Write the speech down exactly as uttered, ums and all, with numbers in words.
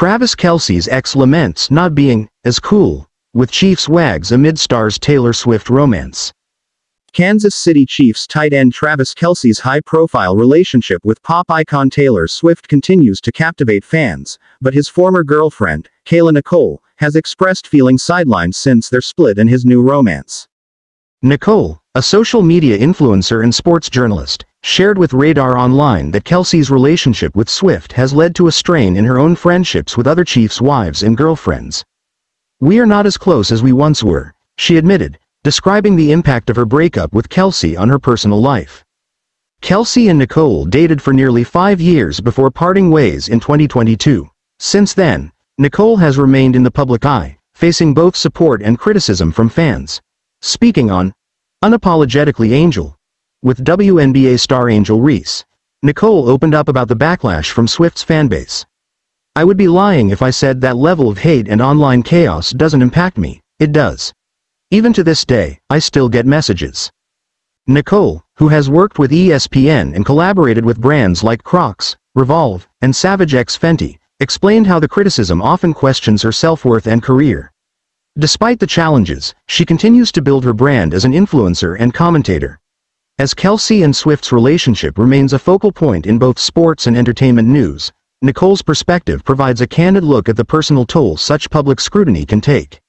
Travis Kelce's ex laments not being as cool with Chiefs wags amid stars Taylor Swift romance. Kansas City Chiefs tight end Travis Kelce's high-profile relationship with pop icon Taylor Swift continues to captivate fans, but his former girlfriend, Kayla Nicole, has expressed feeling sidelined since their split and his new romance. Nicole, a social media influencer and sports journalist, shared with Radar Online that Kelce's relationship with Swift has led to a strain in her own friendships with other Chiefs wives and girlfriends. "We are not as close as we once were," she admitted, describing the impact of her breakup with Kelce on her personal life. Kelce and Nicole dated for nearly five years before parting ways in twenty twenty-two. Since then, Nicole has remained in the public eye, facing both support and criticism from fans. Speaking on Unapologetically Angel with W N B A star Angel Reese, Nicole opened up about the backlash from Swift's fanbase. "I would be lying if I said that level of hate and online chaos doesn't impact me. It does. Even to this day, I still get messages." Nicole, who has worked with E S P N and collaborated with brands like Crocs, Revolve, and Savage X Fenty, explained how the criticism often questions her self-worth and career. Despite the challenges, she continues to build her brand as an influencer and commentator. As Kelce and Swift's relationship remains a focal point in both sports and entertainment news, Nicole's perspective provides a candid look at the personal toll such public scrutiny can take.